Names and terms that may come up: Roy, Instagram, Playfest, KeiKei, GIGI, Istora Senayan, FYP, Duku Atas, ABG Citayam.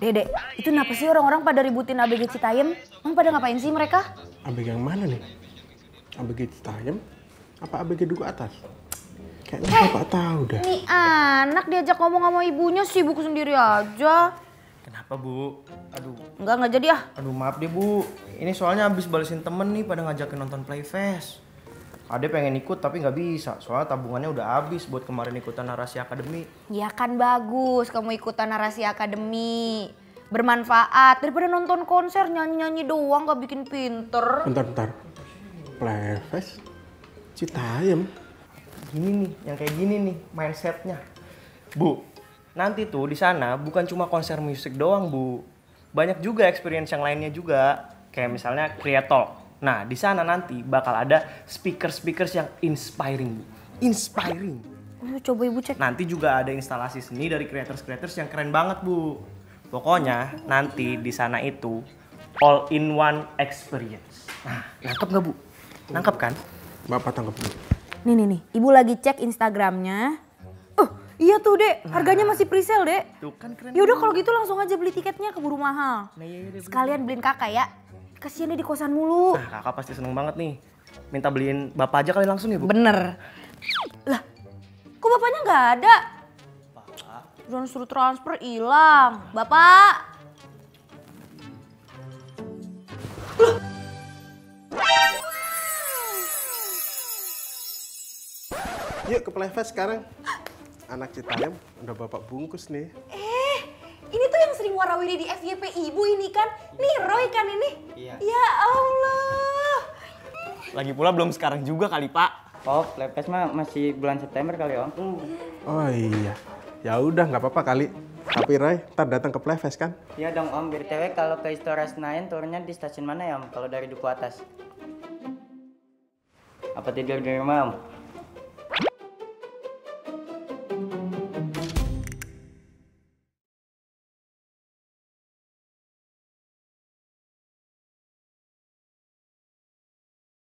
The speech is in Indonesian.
Dede, itu kenapa sih orang-orang pada ributin ABG Citayam? Emang pada ngapain sih mereka? ABG yang mana nih? ABG Citayam? Apa ABG Duku Atas? Kayaknya bapak tahu dah. Nih anak diajak ngomong sama ibunya sibuk sendiri aja. Kenapa Bu? Aduh. Enggak jadi ya. Aduh maaf deh Bu. Ini soalnya abis balesin temen nih pada ngajakin nonton Playfest. Ade pengen ikut tapi nggak bisa, soalnya tabungannya udah habis buat kemarin ikutan narasi akademi. Ya kan bagus kamu ikutan narasi akademi. Bermanfaat, daripada nonton konser nyanyi-nyanyi doang nggak bikin pinter. Bentar. Playfest? Citayam? Gini nih, yang kayak gini nih mindsetnya. Bu, nanti tuh di sana bukan cuma konser musik doang Bu. Banyak juga experience yang lainnya juga. Kayak misalnya Creator. Nah, di sana nanti bakal ada speakers yang inspiring, Bu. Inspiring. Coba Ibu cek. Nanti juga ada instalasi seni dari creators yang keren banget, Bu. Pokoknya nanti di sana itu all in one experience. Nah, nangkep nggak, Bu? Nangkep kan? Bapak tangkep, Bu. Nih. Ibu lagi cek Instagramnya. Iya tuh, Dek. Harganya masih pre-sale, Dek. Tuh kan keren. Yaudah kalau gitu langsung aja beli tiketnya keburu mahal. Nah, iya, sekalian beliin kakak ya. Kasiannya di kosan mulu. Nah, kakak pasti seneng banget nih. Minta beliin bapak aja kali langsung ya Bu? Bener. Lah, kok bapaknya nggak ada? Bapak. Jangan suruh transfer, hilang. Bapak. Loh. Yuk ke Playfest sekarang. Anak Citayam udah bapak bungkus nih. Ini tuh yang sering warawiri di FYP Ibu ini kan? Nih Roy kan ini? Iya. Ya Allah. Lagi pula belum sekarang juga kali Pak. Oh, Playfest mah masih bulan September kali Om. Oh iya. Ya udah nggak apa-apa kali. Tapi Roy, ntar datang ke Playfest kan? Iya dong Om. BTW kalau ke Istora Senayan turunnya di stasiun mana ya Om? Kalau dari Duku Atas? Apa tidur di rumah Om?